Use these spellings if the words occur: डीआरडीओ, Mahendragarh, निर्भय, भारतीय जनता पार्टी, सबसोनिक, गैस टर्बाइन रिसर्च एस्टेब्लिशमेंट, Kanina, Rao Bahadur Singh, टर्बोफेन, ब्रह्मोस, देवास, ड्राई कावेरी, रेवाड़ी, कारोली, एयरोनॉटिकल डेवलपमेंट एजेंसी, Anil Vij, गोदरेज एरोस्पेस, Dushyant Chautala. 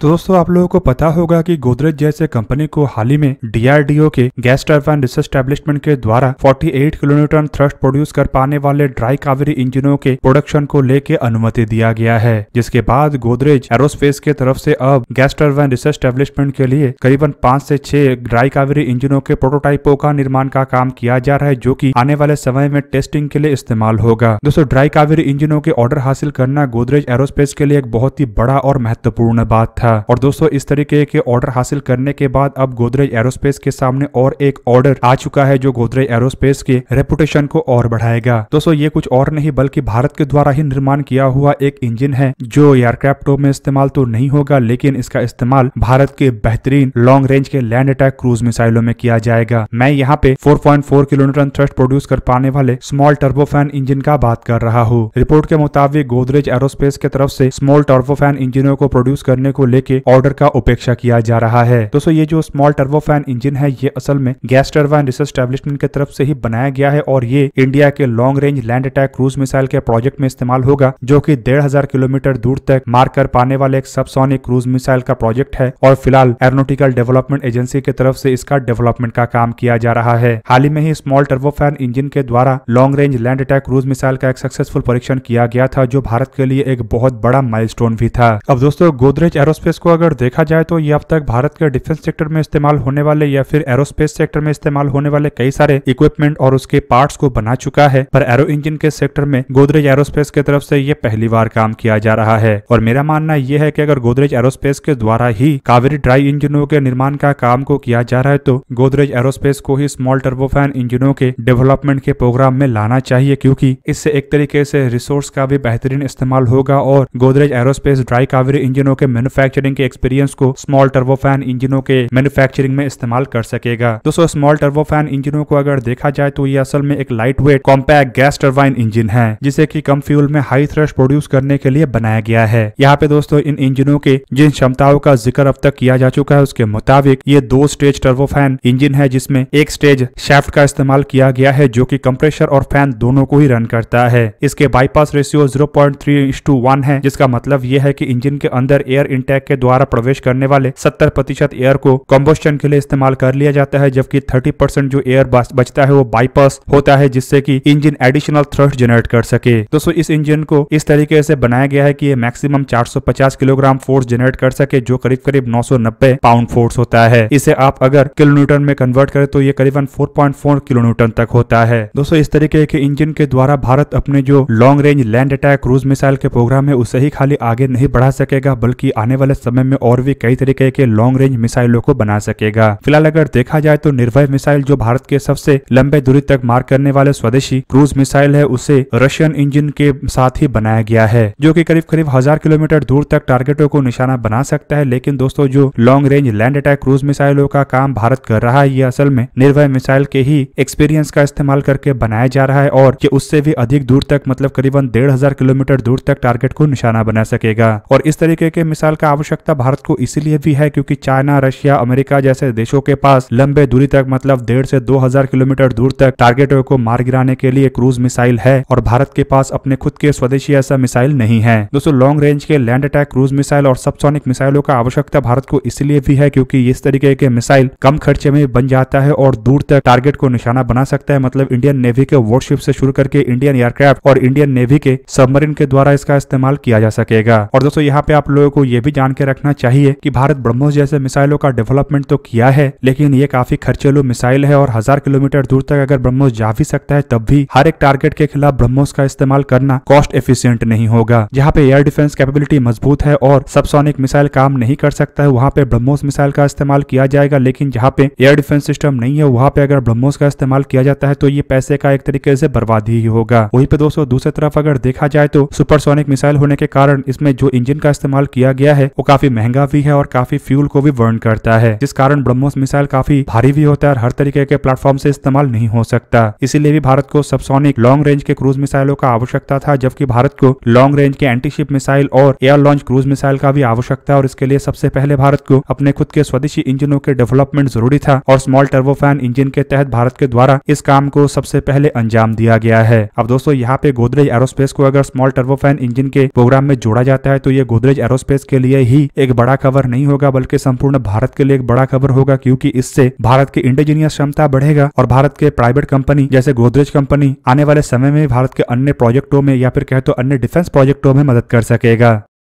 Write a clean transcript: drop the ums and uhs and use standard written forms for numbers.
तो दोस्तों आप लोगों को पता होगा कि गोदरेज जैसे कंपनी को हाल ही में डीआरडीओ के गैस टर्बाइन रिसर्च एस्टेब्लिशमेंट के द्वारा 48 किलोन्यूटन थ्रस्ट प्रोड्यूस कर पाने वाले ड्राई कावेरी इंजनों के प्रोडक्शन को लेके अनुमति दिया गया है, जिसके बाद गोदरेज एरोस्पेस के तरफ से अब गैस टर्बाइन रिसर्च एस्टेब्लिशमेंट के लिए करीबन 5 से 6 ड्राई कावेरी इंजनों के प्रोटोटाइपों का निर्माण का काम किया जा रहा है, जो की आने वाले समय में टेस्टिंग के लिए इस्तेमाल होगा। दोस्तों ड्राई कावेरी इंजनों के ऑर्डर हासिल करना गोदरेज एरोस्पेस के लिए एक बहुत ही बड़ा और महत्वपूर्ण बात था। और दोस्तों इस तरीके के ऑर्डर हासिल करने के बाद अब गोदरेज एरोस्पेस के सामने और एक ऑर्डर आ चुका है, जो गोदरेज एरोस्पेस के रेपुटेशन को और बढ़ाएगा। दोस्तों ये कुछ और नहीं बल्कि भारत के द्वारा ही निर्माण किया हुआ एक इंजन है, जो एयरक्राफ्टों में इस्तेमाल तो नहीं होगा, लेकिन इसका इस्तेमाल भारत के बेहतरीन लॉन्ग रेंज के लैंड अटैक क्रूज मिसाइलों में किया जाएगा। मैं यहाँ पे 4.4 किलोन्यूटन थ्रस्ट प्रोड्यूस कर पाने वाले स्मॉल टर्बोफेन इंजन का बात कर रहा हूँ। रिपोर्ट के मुताबिक गोदरेज एरोस्पेस के तरफ से स्मॉल टर्बोफेन इंजनों को प्रोड्यूस करने को के ऑर्डर का उपेक्षा किया जा रहा है। दोस्तों ये जो स्मॉल टर्बोफैन इंजन है, ये असल में गैस टर्बाइन रिसर्च एस्टेब्लिशमेंट की तरफ से ही बनाया गया है, और ये इंडिया के long range land attack cruise missile के प्रोजेक्ट में इस्तेमाल होगा, जो कि 1,500 किलोमीटर दूर तक मार कर पाने वाले एक सबसोनिक क्रूज मिसाइल का प्रोजेक्ट है। और फिलहाल एयरोनॉटिकल डेवलपमेंट एजेंसी की तरफ से इसका डेवलपमेंट का काम किया जा रहा है। हाल ही में ही स्मॉल टर्बोफैन इंजन के द्वारा long range land attack cruise missile का एक सक्सेसफुल परीक्षण किया गया था, जो भारत के लिए एक बहुत बड़ा माइलस्टोन भी था। अब दोस्तों गोदरेज एरोस्पेस को अगर देखा जाए तो ये अब तक भारत के डिफेंस सेक्टर में इस्तेमाल होने वाले या फिर एरोस्पेस सेक्टर में इस्तेमाल होने वाले कई सारे इक्विपमेंट और उसके पार्ट्स को बना चुका है, पर एरो इंजन के सेक्टर में गोदरेज एरोस्पेस की तरफ से ये पहली बार काम किया जा रहा है। और मेरा मानना यह है कि अगर गोदरेज एरोस्पेस के द्वारा ही कावेरी ड्राई इंजनों के निर्माण का काम को किया जा रहा है, तो गोदरेज एरोस्पेस को ही स्मॉल टर्बोफैन इंजनों के डेवलपमेंट के प्रोग्राम में लाना चाहिए, क्योंकि इससे एक तरीके से रिसोर्स का भी बेहतरीन इस्तेमाल होगा और गोदरेज एरोस्पेस ड्राई कावेरी इंजनों के मैन्युफैक्चर के एक्सपीरियंस को स्मॉल टर्बोफैन इंजनों के मैन्युफैक्चरिंग में इस्तेमाल कर सकेगा। दोस्तों स्मॉल टर्बोफैन इंजनों को अगर देखा जाए तो ये असल में एक light weight compact gas turbine engine है, जिसे कि कम फ्यूल में हाई थ्रस्ट प्रोड्यूस करने के लिए बनाया गया है। यहाँ पे दोस्तों इन इंजनों के जिन क्षमताओं का जिक्र अब तक किया जा चुका है, उसके मुताबिक ये 2 स्टेज टर्बोफैन इंजन है, जिसमें 1 स्टेज शाफ्ट का इस्तेमाल किया गया है, जो की कंप्रेसर और फैन दोनों को ही रन करता है। इसके बाईपास रेशियो 0.3:1 है, जिसका मतलब यह है की इंजन के अंदर एयर इनटेक के द्वारा प्रवेश करने वाले 70% एयर को कम्बस्टन के लिए इस्तेमाल कर लिया जाता है, जबकि 30% जो एयर बचता है वो बाईपास होता है, जिससे कि इंजन एडिशनल थ्रस्ट जनरेट कर सके। दोस्तों इस इंजन को इस तरीके से बनाया गया है कि ये मैक्सिमम 450 किलोग्राम फोर्स जनरेट कर सके, जो करीब करीब 990 पाउंड फोर्स होता है। इसे आप अगर किलोन्यूटन में कन्वर्ट करें तो ये करीबन 4.4 किलोन्यूटन तक होता है। दोस्तों इस तरीके के इंजन के द्वारा भारत अपने जो long range land attack cruise missile के प्रोग्राम है, उसे ही खाली आगे नहीं बढ़ा सकेगा, बल्कि आने वाले समय में और भी कई तरीके के लॉन्ग रेंज मिसाइलों को बना सकेगा। फिलहाल अगर देखा जाए तो निर्भय मिसाइल, जो भारत के सबसे लंबे दूरी तक मार करने वाले स्वदेशी क्रूज मिसाइल है, उसे रशियन इंजन के साथ ही बनाया गया है, जो कि करीब करीब 1000 किलोमीटर दूर तक टारगेटों को निशाना बना सकता है। लेकिन दोस्तों जो long range land attack cruise मिसाइलों का काम भारत कर रहा है, ये असल में निर्भय मिसाइल के ही एक्सपीरियंस का इस्तेमाल करके बनाया जा रहा है, और ये उससे भी अधिक दूर तक मतलब करीबन 1500 किलोमीटर दूर तक टारगेट को निशाना बना सकेगा। और इस तरीके के मिसाइल का आवश्यकता भारत को इसीलिए भी है क्योंकि चाइना, रशिया, अमेरिका जैसे देशों के पास लंबे दूरी तक मतलब 1,500 से 2,000 किलोमीटर दूर तक टारगेटों को मार गिराने के लिए क्रूज मिसाइल है, और भारत के पास अपने खुद के स्वदेशी ऐसा मिसाइल नहीं है। दोस्तों लॉन्ग रेंज के लैंड अटैक क्रूज मिसाइल और सबसोनिक मिसाइलों का आवश्यकता भारत को इसलिए भी है क्योंकि इस तरीके के मिसाइल कम खर्चे में बन जाता है और दूर तक टारगेट को निशाना बना सकता है। मतलब इंडियन नेवी के वॉरशिप से शुरू करके इंडियन एयरक्राफ्ट और इंडियन नेवी के सबमरीन के द्वारा इसका इस्तेमाल किया जा सकेगा। और दोस्तों यहाँ पे आप लोगों को ये भी जान के रखना चाहिए कि भारत ब्रह्मोस जैसे मिसाइलों का डेवलपमेंट तो किया है, लेकिन ये काफी खर्चीलो मिसाइल है और 1000 किलोमीटर दूर तक अगर ब्रह्मोस जा भी सकता है, तब भी हर एक टारगेट के खिलाफ ब्रह्मोस का इस्तेमाल करना कॉस्ट एफिशिएंट नहीं होगा। जहाँ पे एयर डिफेंस कैपेबिलिटी मजबूत है और सबसोनिक मिसाइल काम नहीं कर सकता है, वहाँ पे ब्रह्मोस मिसाइल का इस्तेमाल किया जाएगा। लेकिन जहाँ पे एयर डिफेंस सिस्टम नहीं है, वहाँ पे अगर ब्रह्मोस का इस्तेमाल किया जाता है तो ये पैसे का एक तरीके से बर्बादी ही होगा। वहीं पे दोस्तों दूसरी तरफ अगर देखा जाए तो सुपरसोनिक मिसाइल होने के कारण इसमें जो इंजन का इस्तेमाल किया गया है वो काफी महंगा भी है और काफी फ्यूल को भी बर्न करता है, जिस कारण ब्रह्मोस मिसाइल काफी भारी भी होता है और हर तरीके के प्लेटफॉर्म से इस्तेमाल नहीं हो सकता। इसीलिए भी भारत को सबसोनिक लॉन्ग रेंज के क्रूज मिसाइलों का आवश्यकता था, जबकि भारत को लॉन्ग रेंज के एंटीशिप मिसाइल और एयर लॉन्च क्रूज मिसाइल का भी आवश्यकता है, और इसके लिए सबसे पहले भारत को अपने खुद के स्वदेशी इंजनों के डेवलपमेंट जरूरी था और स्मॉल टर्बोफैन इंजन के तहत भारत के द्वारा इस काम को सबसे पहले अंजाम दिया गया है। अब दोस्तों यहाँ पे गोदरेज एरोस्पेस को अगर स्मॉल टर्बोफैन इंजन के प्रोग्राम में जोड़ा जाता है तो ये गोदरेज एरोस्पेस के लिए ही एक बड़ा खबर नहीं होगा बल्कि संपूर्ण भारत के लिए एक बड़ा खबर होगा, क्योंकि इससे भारत की इंडिजीनियस क्षमता बढ़ेगा और भारत के प्राइवेट कंपनी जैसे गोदरेज कंपनी आने वाले समय में भारत के अन्य प्रोजेक्टों में या फिर कहे तो अन्य डिफेंस प्रोजेक्टों में मदद कर सकेगा।